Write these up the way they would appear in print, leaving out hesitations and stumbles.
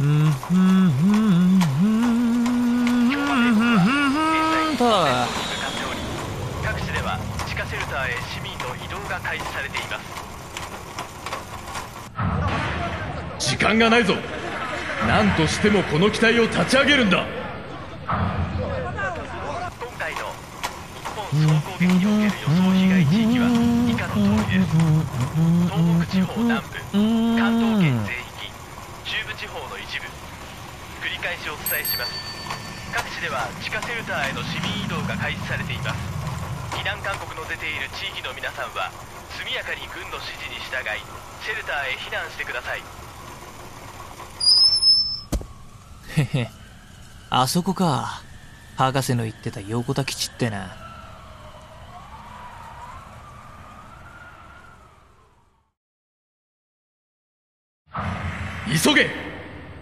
各地では地下シェルターへ市民の移動が開始されています。時間がないぞ。何としてもこの機体を立ち上げるんだ。今回の日本総攻撃における予想被害地域は以下の通りです。東北地方南部、関東圏全域、中部地方の一部。繰り返しお伝えします。各地では地下シェルターへの市民移動が開始されています。避難勧告の出ている地域の皆さんは速やかに軍の指示に従いシェルターへ避難してください。へへ、あそこか。博士の言ってた横田基地ってな。急げ。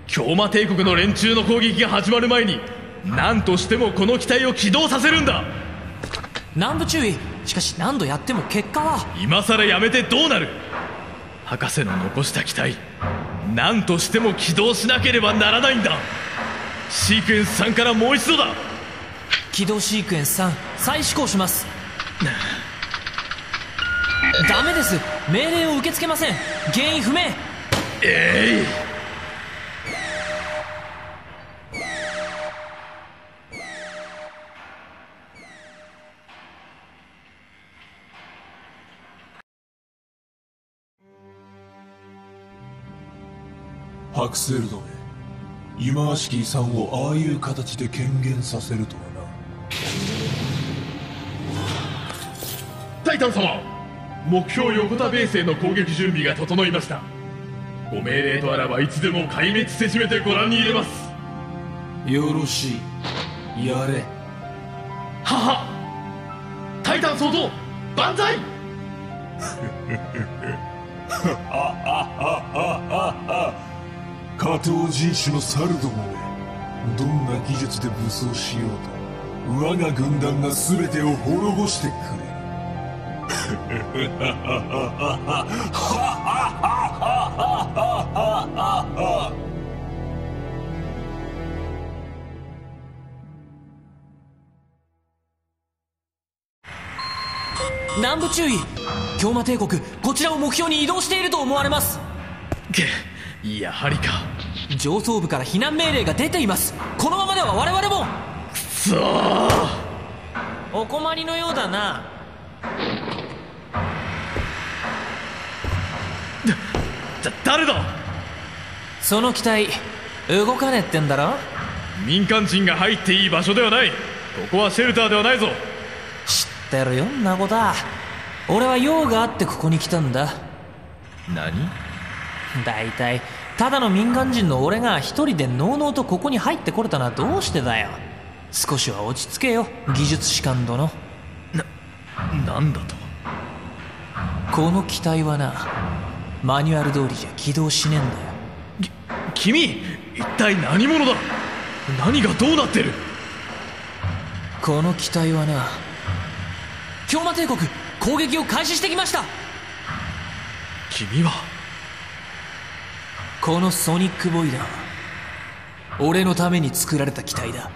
強魔帝国の連中の攻撃が始まる前に何としてもこの機体を起動させるんだ。南部注意。しかし何度やっても結果は。今さらやめてどうなる。博士の残した機体何としても起動しなければならないんだ。シークエンス3からもう一度だ。起動シークエンス3再試行します。ダメです。命令を受け付けません。原因不明。えい、ハクセル殿、忌まわしき遺産をああいう形で権限させるとはな。タイタン様、目標横田ベースへの攻撃準備が整いました。ご命令とあらばいつでも壊滅せしめてご覧に入れます。よろしい、やれ。はは、タイタン総統万歳。下等人種の猿どもへ、どんな技術で武装しようと我が軍団が全てを滅ぼしてくれ。南部注意。強魔帝国、こちらを目標に移動していると思われます。やはりか。上層部から避難命令が出ています。このままでは我々も。くそー、お困りのようだな。誰だ。その機体動かねえってんだろ。民間人が入っていい場所ではない。ここはシェルターではないぞ。知ってるよんなことは。俺は用があってここに来たんだ。何だいたいただの民間人の俺が一人でのうのうとここに入ってこれたのはどうしてだよ。少しは落ち着けよ技術士官殿。なんだと。この機体はな、マニュアル通りじゃ起動しねえんだよ。君一体何者だ。何がどうなってる。この機体はな、強魔帝国攻撃を開始してきました。君はこのソニックボイラー、俺のために作られた機体だ。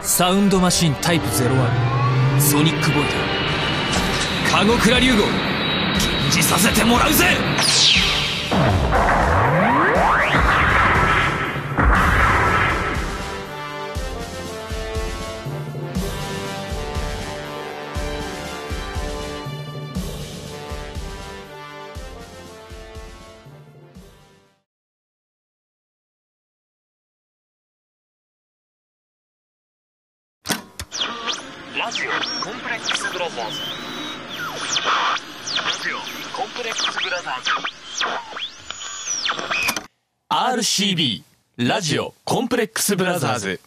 サウンドマシンタイプ01ソニックボイラーカゴクラ竜号、禁じさせてもらうぜ。ラジオコンプレックスブラザーズ。ラジオコンプレックスブラザーズ。 RCB ラジオコンプレックスブラザーズ。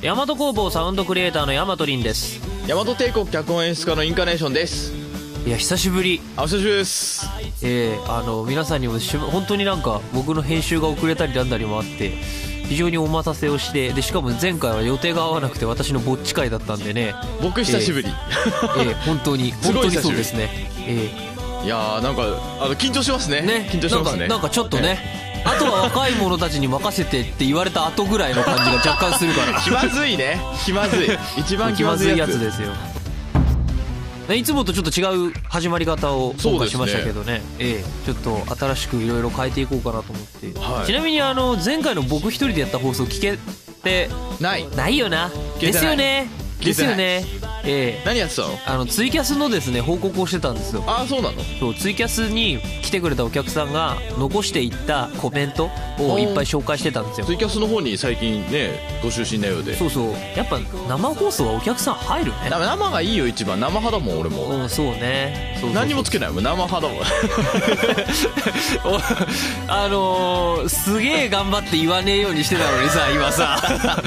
大和工房サウンドクリエイターの大和凛です。大和帝国脚本演出家のインカネーションです。いや、久しぶり。お久しぶりです。皆さんにも本当になんか僕の編集が遅れたりなんだりもあって、非常にお待たせをして、でしかも前回は予定が合わなくて私のぼっち会だったんでね、僕久しぶり、本当にそうですね、いやーなんか緊張します ね緊張しますね、なんかちょっとね、あとは若い者たちに任せてって言われた後ぐらいの感じが若干するから気まずいね、気まずい、一番気まずいやつですよ。いつもとちょっと違う始まり方を今回しましたけど ね、ちょっと新しくいろいろ変えていこうかなと思って、はい、ちなみに前回の僕一人でやった放送聞けてないよな、ですよね、ですよね、何やってたの？ツイキャスのですね報告をしてたんですよ。ああそうなの。そう、ツイキャスに来てくれたお客さんが残していったコメントをいっぱい紹介してたんですよ。ツイキャスの方に最近ねご就寝なようで、そうそう、やっぱ生放送はお客さん入るね。生がいいよ、一番生派だもん俺も、うん、そうね、そうそうそう、何もつけないもん、生派だもんすげえ頑張って言わねえようにしてたのにさ、今さ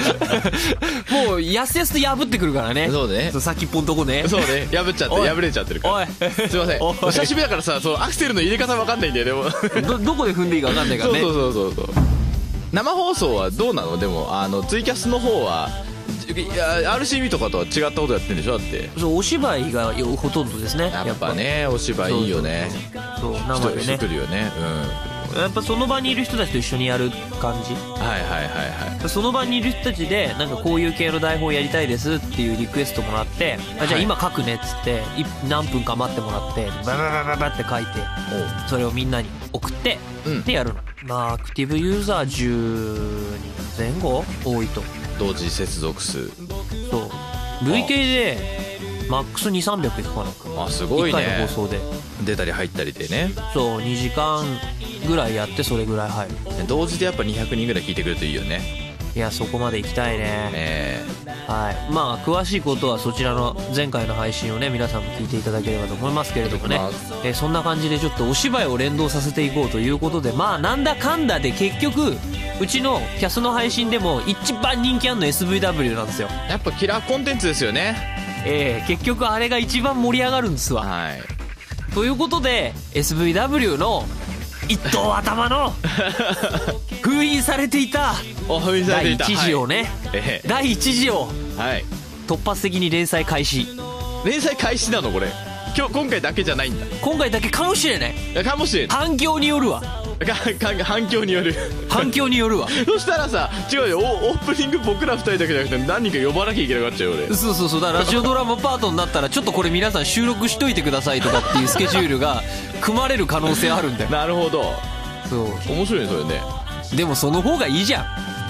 もうやすやすと破ってくるからね。そうね、先っぽんとこね、そうね、破っちゃって破れちゃってるから、すいません、久しぶりだからさ、そのアクセルの入れ方分かんないんだよねどこで踏んでいいか分かんないからねそう生放送はどうなの？でもツイキャスの方はRCB とかとは違ったことやってるんでしょ？だってそうお芝居がほとんどですね、やっぱね、お芝居いいよね、そう生でね来るよね、うん、やっぱその場にいる人たちと一緒にやる感じ、はいはいはいはい、その場にいる人たちでなんかこういう系の台本やりたいですっていうリクエストもらって、はい、じゃあ今書くねっつって何分か待ってもらってバって書いてそれをみんなに送って、うん、でやるの。まあアクティブユーザー10人前後多いと同時接続数、そう累計でマックス200〜300いくかな。あすごいね、1回の放送で出たり入ったりでね、そう2時間ぐらいやってそれぐらい入る。同時でやっぱ200人ぐらい聞いてくるといいよね。いやそこまで行きたい ね、はい、まあ詳しいことはそちらの前回の配信をね皆さんも聞いていただければと思いますけれどもね、そんな感じでちょっとお芝居を連動させていこうということで、まあなんだかんだで結局うちのキャスの配信でも一番人気あんの SVW なんですよ。やっぱキラーコンテンツですよね、結局あれが一番盛り上がるんですわ、はい、ということで SVW の一頭頭の封印されていた第1次をね、第1次を突発的に連載開始。連載開始なのこれ？今回だけじゃないんだ。今回だけかもしれない、かもしれない、反響によるわ反響による反響によるわそしたらさ違うよ、オープニング僕ら2人だけじゃなくて何人か呼ばなきゃいけなくなっちゃうよ俺。そうそうそう、だからラジオドラマパートになったらちょっとこれ皆さん収録しといてくださいとかっていうスケジュールが組まれる可能性あるんだよなるほど、そう面白いねそれね。でもその方がいいじゃん、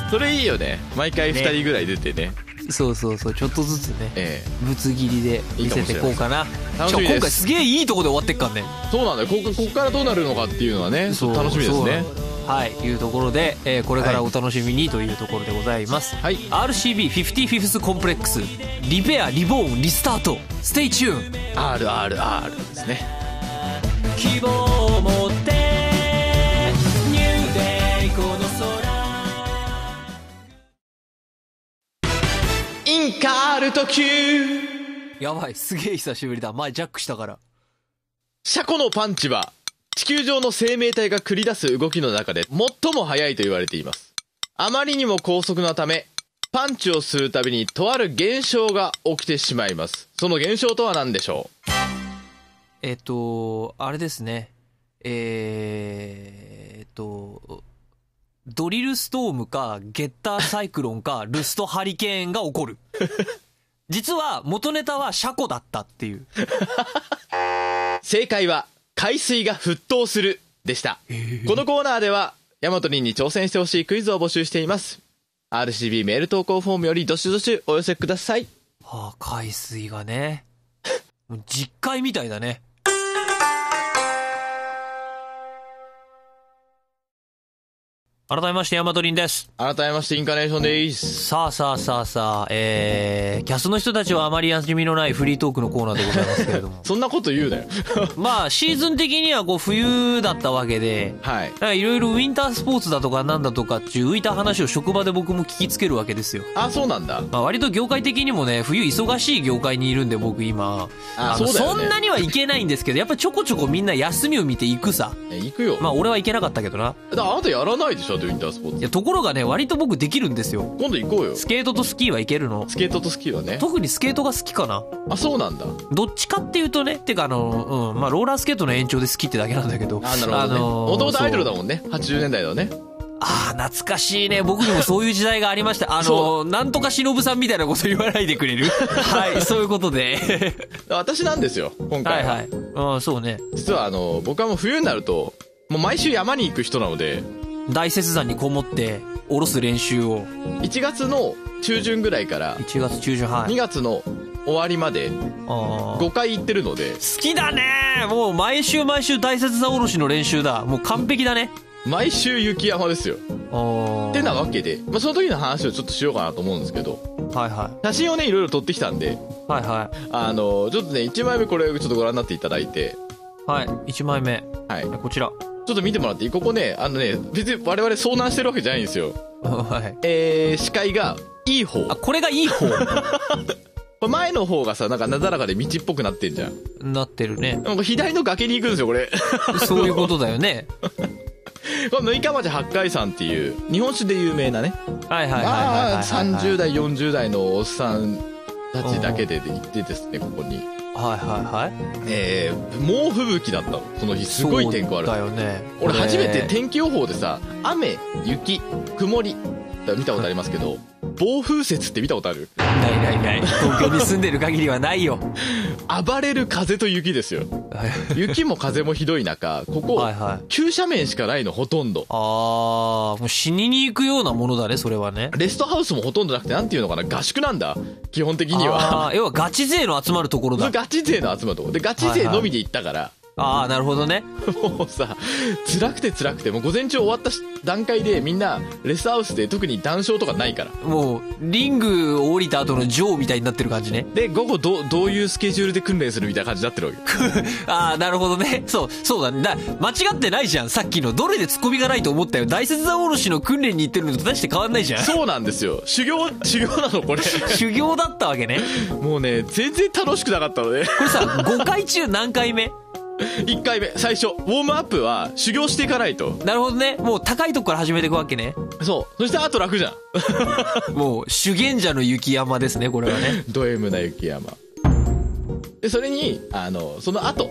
それいいよね、毎回2人ぐらい出て ねそうそうそう、ちょっとずつね、ぶつ切りで見せていこうかな。しかも今回すげえいいとこで終わってっかんね。そうなんだよ、ここからどうなるのかっていうのはね、そう楽しみですね、はい、いうところで、これからお楽しみにというところでございます、はい、RCB55th コンプレックスリペアリボーンリスタートステイチューン RRR ですね。希望を持ってニューデイこの空インカールト級。やばい、すげえ久しぶりだ、前ジャックしたから。車庫のパンチは地球上の生命体が繰り出す動きの中で最も速いと言われています。あまりにも高速なためパンチをするたびにとある現象が起きてしまいます。その現象とは何でしょう？あれですね、ドリルストームかゲッターサイクロンかルストハリケーンが起こる実は元ネタは車庫だったっていう正解は海水が沸騰するでした。このコーナーではヤマトリンに挑戦してほしいクイズを募集しています。 RCB メール投稿フォームよりどしどしお寄せください。はあ、海水がねもう実海みたいだね。改めましてヤマトリンです。改めましてインカネーションです。さあ、キャスの人たちはあまり馴染みのないフリートークのコーナーでございますけれどもそんなこと言うなよまあシーズン的にはこう冬だったわけで、いろいろウィンタースポーツだとかなんだとかっていう浮いた話を職場で僕も聞きつけるわけですよ。あ、そうなんだ、まあ、割と業界的にもね冬忙しい業界にいるんで僕今そんなにはいけないんですけど、やっぱちょこちょこみんな休みを見て行くさ。行くよ。まあ俺は行けなかったけどな。あなたやらないでしょ。トウィンタースポーツ。いや、ところがね、割と僕できるんですよ。今度行こうよ。スケートとスキーは行けるの。スケートとスキーはね、特にスケートが好きかな。あ、そうなんだ。どっちかっていうとね、てかまあローラースケートの延長で好きってだけなんだけど。あ、なるほどね。もともとアイドルだもんね、80年代のね。ああ、懐かしいね。僕にもそういう時代がありました。なんとかしのぶさんみたいなこと言わないでくれるはい、そういうことで。私なんですよ、今回は。はいはい。うん、そうね。実は僕はもう冬になると、もう毎週山に行く人なので。大雪山にこもって、下ろす練習を。1月の中旬ぐらいから。1月中旬、はい。2月の終わりまで5回行ってるので。好きだね。もう毎週毎週大雪山下ろしの練習だ。もう完璧だね。毎週雪山ですよ。ってなわけで、まあ、その時の話をちょっとしようかなと思うんですけど、はいはい、写真をね、いろいろ撮ってきたんで、はいはい、ちょっとね、1枚目これちょっとご覧になっていただいて、はい、1枚目、はい、こちらちょっと見てもらっていい？ここね、別に我々遭難してるわけじゃないんですよ。はい、視界がいい方。あ、これがいい方前の方がさ、なんかなだらかで道っぽくなってんじゃん。なってるね。なんか左の崖に行くんですよ、これそういうことだよねこの六日町八海山っていう日本酒で有名なね、はいはいはいはいはいはいはい、30代40代のおっさんたちだけで行ってですね、ここに、はいはいはい、猛吹雪だったの、その日。すごい天候ある。そうだよね。俺初めて天気予報でさ、雨雪曇り見たことありますけど、暴風雪って見たことある？ないないない。東京に住んでる限りはないよ暴れる風と雪ですよ雪も風もひどい中、ここ、はいはい、急斜面しかないの、ほとんど。ああ、もう死にに行くようなものだね、それはね。レストハウスもほとんどなくて、なんていうのかな、合宿なんだ、基本的には。要はガチ勢の集まるところだ。ガチ勢の集まるところで、ガチ勢のみで行ったから、はいはい、ああ、なるほどね。もうさ、辛くて辛くて、もう午前中終わった段階でみんなレスハウスで、特に談笑とかないから、もうリングを降りた後のジョーみたいになってる感じね。で、午後どういうスケジュールで訓練するみたいな感じになってるわけああ、なるほどね。そうだね。間違ってないじゃん。さっきのどれでツッコミがないと思ったよ。大雪山おろしの訓練に行ってるのと大して変わんないじゃん。そうなんですよ。修行なの、これ修行だったわけね。もうね、全然楽しくなかったのねこれさ、5回中何回目？1回目、最初ウォームアップは修行していかないと。なるほどね。もう高いとこから始めていくわけね。そう、そしてあと楽じゃんもう修験者の雪山ですね、これはねド M な雪山で、それにその後、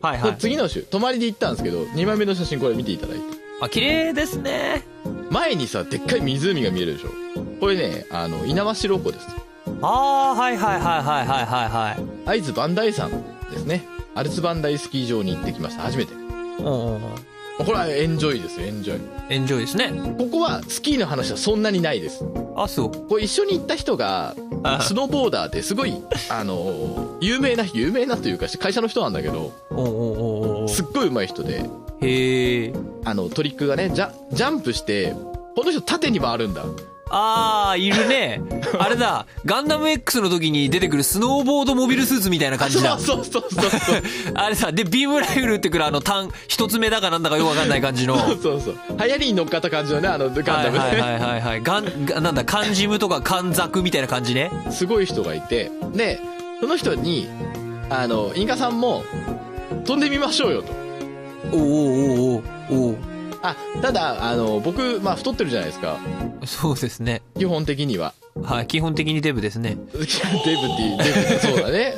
はいはい、次の週泊まりで行ったんですけど、2枚目の写真、これ見ていただいて。あ、綺麗ですね。前にさ、でっかい湖が見えるでしょ。これね、猪苗代湖です。ああ、はいはいはいはいはいはいはい。会津磐梯山ですね。アルツバンダイスキー場に行ってきました、初めて。これはエンジョイですよ、エンジョイ。エンジョイですね。ここはスキーの話はそんなにないです。あ、そう。これ一緒に行った人がスノーボーダーですごい有名なというか会社の人なんだけど、すっごい上手い人で。へえ。トリックがね、ジャンプしてこの人縦に回るんだ。あー、いるねあれだ、ガンダム X の時に出てくるスノーボードモビルスーツみたいな感じだ。そうあれさ、でビームライフルってくる単一つ目だかなんだかよくわかんない感じのそう流行りに乗っかった感じのね、ガンダムね。はい、なんだ、カンジムとかカンザクみたいな感じね。すごい人がいて、でその人にインカさんも飛んでみましょうよと。おーあ、ただ僕、まあ、太ってるじゃないですか。そうですね、基本的には。はい、基本的にデブですねデブってそうだね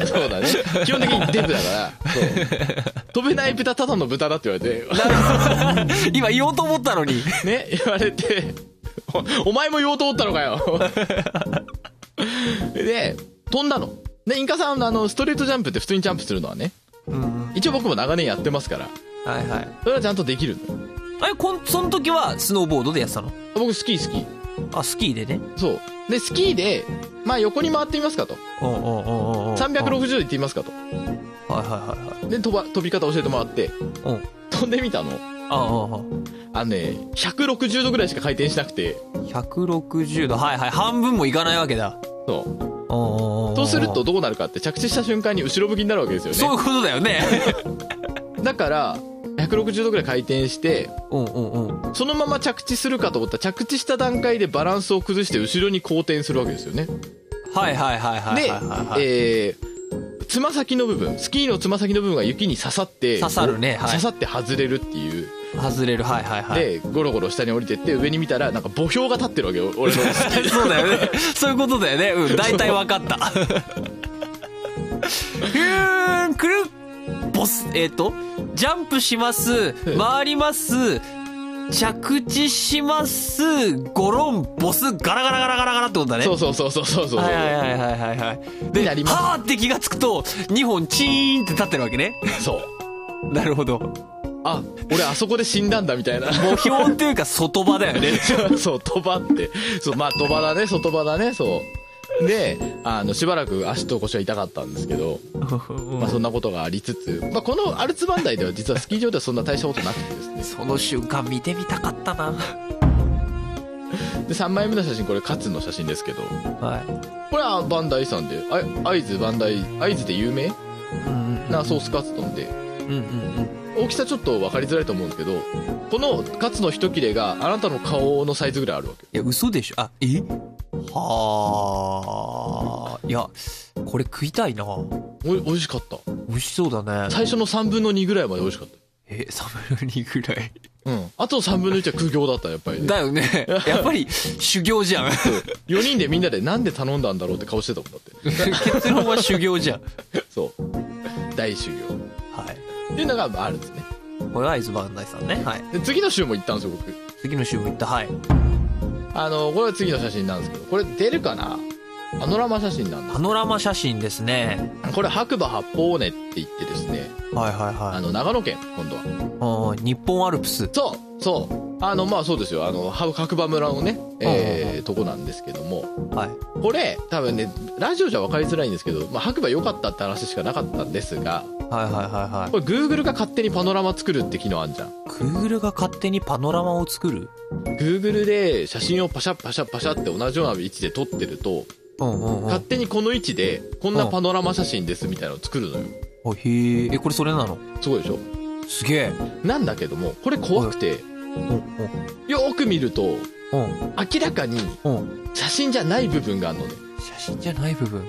基本的にデブだからそう飛べない豚、ただの豚だって言われて今言おうと思ったのにね、言われてお前も言おうと思ったのかよで飛んだので、インカさんストレートジャンプって普通にジャンプするのはね、一応僕も長年やってますから、はいはい、それはちゃんとできるの。その時はスノーボードでやってたの？僕スキー。あ、スキーでね。そうで、スキーでまあ横に回ってみますかと、360度行ってみますかと、はいはいはいはい。で飛び方教えてもらって、飛んでみたの。160度ぐらいしか回転しなくて。160度、はいはい、半分もいかないわけだ。そうそうするとどうなるかって、着地した瞬間に後ろ向きになるわけですよね。そういうことだよねだから160度ぐらい回転して、そのまま着地するかと思ったら、着地した段階でバランスを崩して後ろに後転するわけですよね。はいはいはいはい。で、つま先の部分、スキーのつま先の部分が雪に刺さって、刺さるね、はい、刺さって外れるっていう。外れる、はいはいはい、でゴロゴロ下に降りてって上に見たらなんか墓標が立ってるわけよ俺のそうだよねそういうことだよね、うん、大体分かったくるボスジャンプします回ります着地しますゴロンボスガラガラガラガラガラってことだね。そうそうそうそうそうそう、はいはいはいはいはいはい、ではーって気がつくと2本チーンって立ってるわけね。そうなるほど、あ俺あそこで死んだんだみたいな墓標っていうか外場だよね外場ってそうまあ飛ばだね、外場だね。そうでしばらく足と腰は痛かったんですけどまあそんなことがありつつ、まあ、このアルツバンダイでは実はスキー場ではそんな大したことなくてですねその瞬間見てみたかったなで3枚目の写真これカツの写真ですけど、はい、これはバンダイさんで会津バンダイ会津で有名なソースカツ丼で、うんうんうん、大きさちょっと分かりづらいと思うんですけど、このカツの一切れがあなたの顔のサイズぐらいあるわけ。いや嘘でしょ。あえはあ、いやこれ食いたいな。美味しかった。美味しそうだね。最初の3分の2ぐらいまで美味しかった。3分の2ぐらい、うん、あと3分の1は苦行だったやっぱり、ね、だよねやっぱり修行じゃん4人でみんなでなんで頼んだんだろうって顔してたもんだって結論は修行じゃんそう大修行、はいっていうのがあるんですね。これは会津磐梯さんね、はい、で次の週も行ったんですよ僕。次の週も行った、はい。これは次の写真なんですけど、これ出るかな、パノラマ写真なんです。パノラマ写真ですね。これ白馬八方尾根って言ってですね、はいはいはい、長野県今度は日本アルプス、そうそうまあそうですよ、白馬村のね、とこなんですけども、はい、これ多分ねラジオじゃ分かりづらいんですけど、まあ、白馬良かったって話しかなかったんですが、はいはいはいはい、これ Google が勝手にパノラマ作るって機能あんじゃん。 Google が勝手にパノラマを作る。 Google で写真をパシャパシャパシャって同じような位置で撮ってると、うんうんうん、勝手にこの位置でこんなパノラマ写真ですみたいなのを作るのよ、うん、あへー、これそれなの。すごいでしょ。すげえ。なんだけどもこれ怖くて、うん、よく見ると、うん、明らかに写真じゃない部分があるのね。写真じゃない部分、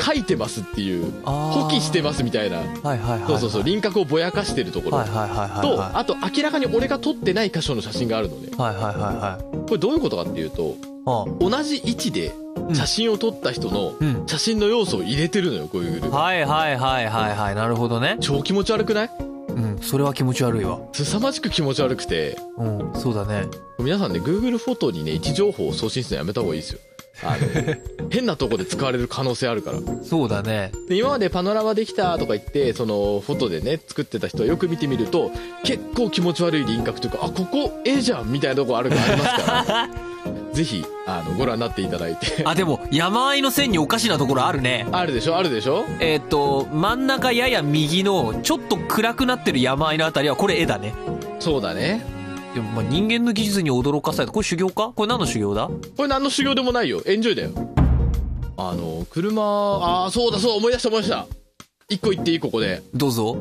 書いてますっていう補記してますみたいな、はいはいはい、そうそうそう、輪郭をぼやかしてるところ、はいはいはいはい、とあと明らかに俺が撮ってない箇所の写真があるので、はいはいはいはい、これどういうことかっていうと、ああ同じ位置で写真を撮った人の写真の要素を入れてるのよ、こういうグループ、はいはいはいはいはい、なるほどね。超気持ち悪くない？うん、それは気持ち悪いわ。凄まじく気持ち悪くて、うん、そうだね。皆さんね Google フォトにね位置情報を送信するのやめた方がいいですよ変なとこで使われる可能性あるから。そうだね。で今までパノラマできたとか言ってそのフォトでね作ってた人はよく見てみると結構気持ち悪い輪郭というか、あここ絵じゃんみたいなとこあるのありますからぜひご覧になっていただいてあでも山あいの線におかしなところあるね。あるでしょあるでしょ。真ん中やや右のちょっと暗くなってる山あいのあたりはこれ絵だね。そうだね。でもまあ人間の技術に驚かされた。これ修行か。これ何の修行だ。これ何の修行でもないよ、エンジョイだよ。車、あそうだそう、思い出した思い出した、一個言っていい、ここでどうぞ。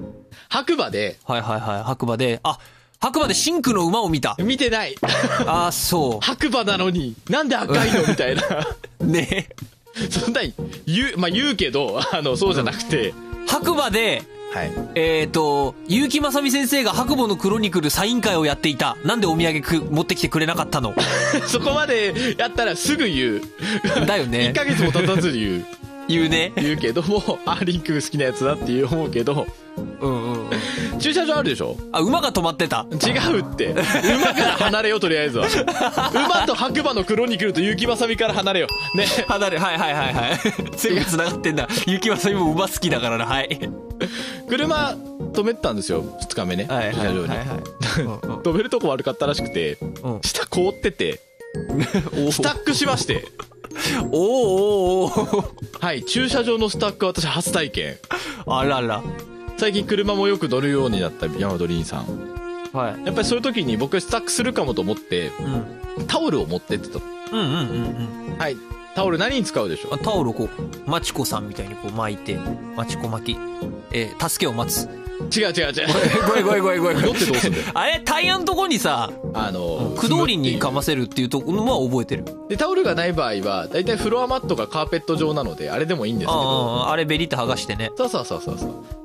白馬で、はいはいはい、白馬で、あ白馬でシンクの馬を見た。見てないあそう白馬なのになんで赤いのみたいなねそんなに言うけどそうじゃなくて、うん、白馬で、はい、結城正美先生が白馬のクロニクルサイン会をやっていた。なんでお土産持ってきてくれなかったのそこまでやったらすぐ言うだよね1ヶ月も経たずに言う言うね。言うけどもアーリン君好きなやつだって思うけど、うんうん駐車場あるでしょ。あ馬が止まってた。違うって馬から離れようとりあえずは馬と白馬のクロニクルと結城まさみから離れようね離れ、はいはいはいはい全部繋がってんだ結城まさみも馬好きだからな。はい車止めてたんですよ2日目ね、はい、駐車場に、はいはいはい、止めるとこ悪かったらしくて、うん、下凍っててスタックしましておーおーおーはい、駐車場のスタックは私初体験。あらら。最近車もよく乗るようになったヤマドリンさん、はい、やっぱりそういう時に僕はスタックするかもと思って、うん、タオルを持ってってた。うんうんうんうん、はい、タオル何に使うでしょう。タオルをこうマチコさんみたいにこう巻いてマチコ巻き、助けを待つ。違うごいどってどうすんだよあれタイヤのとこにさ駆動輪にかませるっていうところは覚えてる。でタオルがない場合はだいたいフロアマットがカーペット状なのであれでもいいんですけど、あれベリって剥がしてね、そう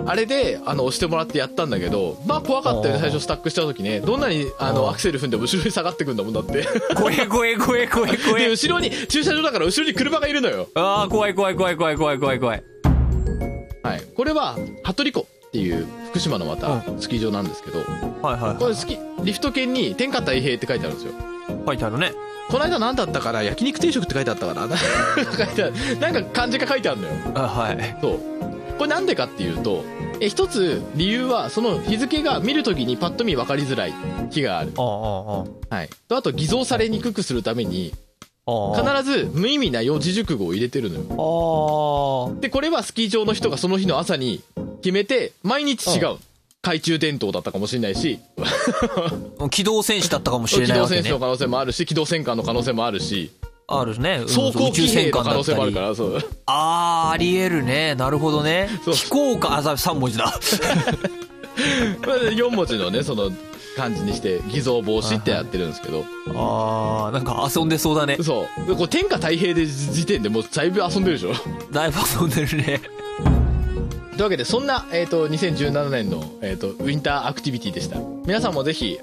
あれで押してもらってやったんだけど、まあ怖かったよね最初スタックした時ね。どんなにアクセル踏んでも後ろに下がってくんだもんだって怖いで後ろに駐車場だから後ろに車がいるのよ。ああ怖い。はいこれは服部湖っていう福島のまたスキー場なんですけど、はい、これリフト券に天下太平って書いてあるんですよ。書いてあるね。この間何だったかな、焼肉定食って書いてあったかななんか漢字が書いてあるのよ。あはいそうこれなんでかっていうと一つ理由はその日付が見るときにパッと見分かりづらい日がある。はいとあと偽造されにくくするために必ず無意味な四字熟語を入れてるのよ。でこれはスキー場の人がその日の朝に決めて毎日違う。懐中電灯だったかもしれないし機動戦士だったかもしれないわけね。機動戦士の可能性もあるし機動戦艦の可能性もあるしあるね、装甲機兵の可能性もあるから。そうあーありえるね。なるほどね。飛行かあ3文字だ4文字のねその感じにして偽造防止ってやってるんですけど、あーなんか遊んでそうだね。そうこれ天下太平で時点でもうだいぶ遊んでるでしょ。だいぶ遊んでるねというわけでそんな、2017年の、ウィンターアクティビティでした。皆さんもぜひス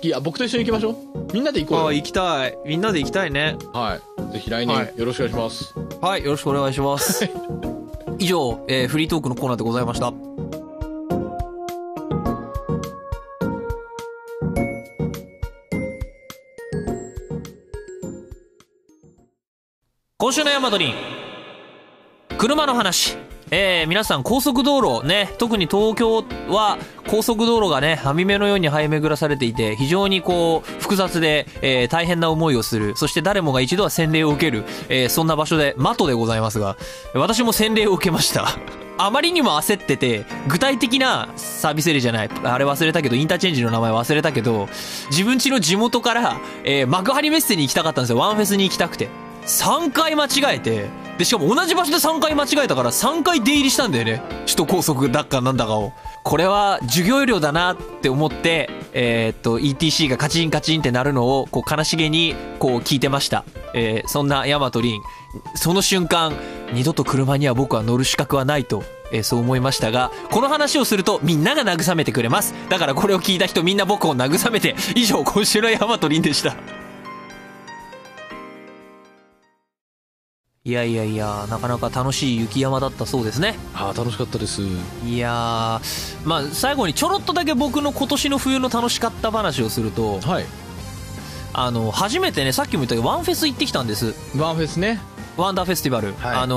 キー僕と一緒に行きましょう。みんなで行こうよ。あ行きたい。みんなで行きたいね。はいぜひ来年よろしくお願いします。はいよろしくお願いします以上、フリートークのコーナーでございました。今週のヤマトリン車の話。皆さん高速道路ね、特に東京は高速道路がね網目のように這い巡らされていて非常にこう複雑で、大変な思いをする、そして誰もが一度は洗礼を受ける、そんな場所でマトでございますが、私も洗礼を受けましたあまりにも焦ってて具体的なサービスエリアじゃないあれ忘れたけどインターチェンジの名前忘れたけど自分家の地元から、幕張メッセに行きたかったんですよ。ワンフェスに行きたくて3回間違えて、でしかも同じ場所で3回間違えたから3回出入りしたんだよね、首都高速だっかなんだかを。これは授業料だなって思ってETC がカチンカチンってなるのをこう悲しげにこう聞いてました。そんな大和凛、その瞬間二度と車には僕は乗る資格はないと、そう思いましたが、この話をするとみんなが慰めてくれます。だからこれを聞いた人みんな僕を慰めて。以上今週の大和凛でした。いやなかなか楽しい雪山だったそうですね。ああ楽しかったです。いやまあ最後にちょろっとだけ僕の今年の冬の楽しかった話をすると、はい、初めてねさっきも言ったけどワンフェス行ってきたんです。ワンフェスね、ワンダーフェスティバル、はい、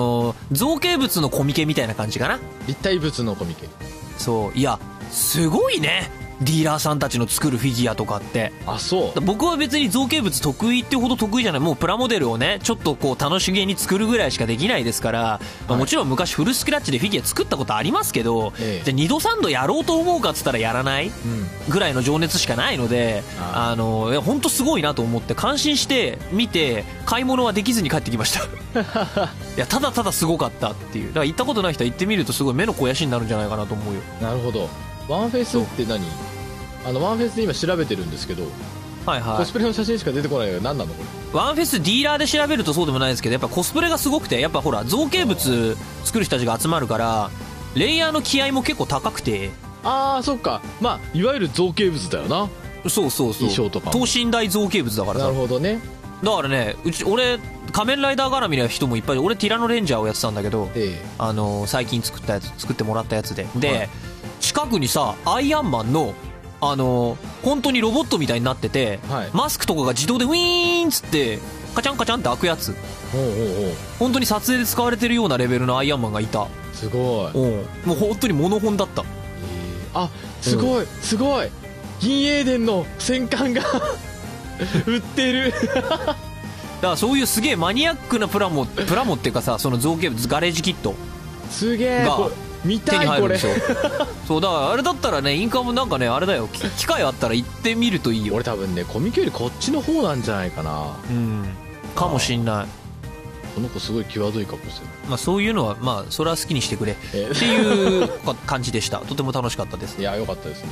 造形物のコミケみたいな感じかな。立体物のコミケ。そういやすごいねディーラーさんたちの作るフィギュアとかって。あそう僕は別に造形物得意ってほど得意じゃない、もうプラモデルをねちょっとこう楽しげに作るぐらいしかできないですから、はいもちろん昔フルスクラッチでフィギュア作ったことありますけど、じゃあ2度3度やろうと思うかっつったらやらないぐらいの情熱しかないので、ほんとすごいなと思って感心して見て買い物はできずに帰ってきましたいやただただすごかったっていう。だから行ったことない人は行ってみるとすごい目の肥やしになるんじゃないかなと思うよ。なるほど。ワンフェスって何？ワンフェスで今調べてるんですけど、はいはい、コスプレの写真しか出てこないけど何なのこれ。ワンフェスディーラーで調べるとそうでもないですけどやっぱコスプレがすごくて、やっぱほら造形物作る人たちが集まるからレイヤーの気合も結構高くて。ああそっか、まあいわゆる造形物だよな。そう衣装とか等身大造形物だからさ。なるほどね。だからね俺仮面ライダー絡みの人もいっぱい。俺ティラノレンジャーをやってたんだけど、最近作ったやつ作ってもらったやつで、はい、近くにさアイアンマンの本当にロボットみたいになってて、はい、マスクとかが自動でウィーンっつってカチャンカチャンって開くやつ。おう本当に撮影で使われてるようなレベルのアイアンマンがいた。すごい。もう本当にモノホンだった、あすごい、すごい銀エーデンの戦艦が売ってるだからそういうすげえマニアックなプラモっていうかさ、その造形物ガレージキットすげえ見たいこれそうだからあれだったらねインカムなんかねあれだよ、機会あったら行ってみるといいよ。俺多分ねコミケよりこっちの方なんじゃないかな。うんかもしんない。この子すごい際どい格好してる、まあ、そういうのは、まあ、それは好きにしてくれっていう感じでした。とても楽しかったです。いや良かったですね、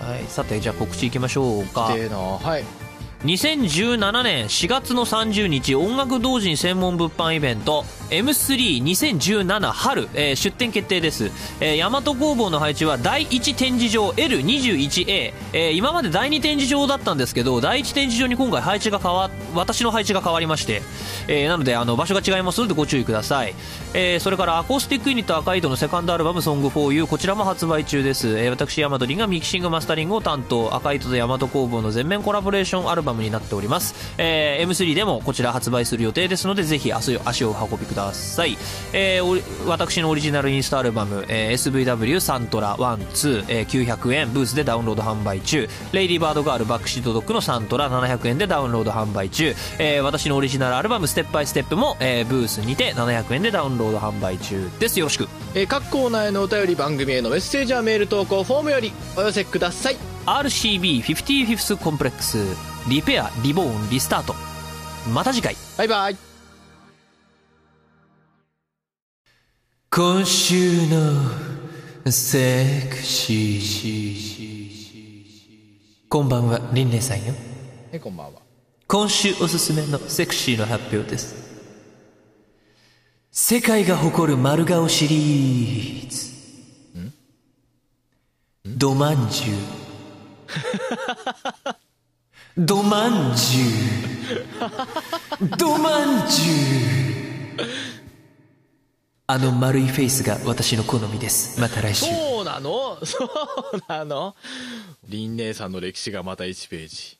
はい、さてじゃあ告知いきましょうか。でな、はい、2017年4月の30日音楽同人専門物販イベント M32017 春、出展決定です。大和工房の配置は第1展示場 L21A、今まで第2展示場だったんですけど第1展示場に今回配置が私の配置が変わりまして、なので場所が違いますのでご注意ください。それからアコースティックユニット赤い糸のセカンドアルバム Song for You こちらも発売中です。私大和凛がミキシングマスタリングを担当、赤い糸と大和工房の全面コラボレーションアルバムになっております。M3 でもこちら発売する予定ですのでぜひ足をお運びください。私のオリジナルインスタアルバム、SVW サントラ1、2、900円ブースでダウンロード販売中。レイディーバードガールバックシートドッグのサントラ700円でダウンロード販売中。私のオリジナルアルバムステップバイステップも、ブースにて700円でダウンロード販売中です。よろしく。各コーナーへのお便り、番組へのメッセージはメール投稿フォームよりお寄せください。 RCB55th コンプレックスリペア、リボーン、リスタート。また次回。バイバイ。今週のセクシー。こんばんは、リンネさんよ。こんばんは。今週おすすめのセクシーの発表です。世界が誇る丸顔シリーズ。どまんじゅう。どまんじゅうどまんじゅう、あの丸いフェイスが私の好みです。また来週。そうなの、そうなの。リン姉さんの歴史がまた1ページ。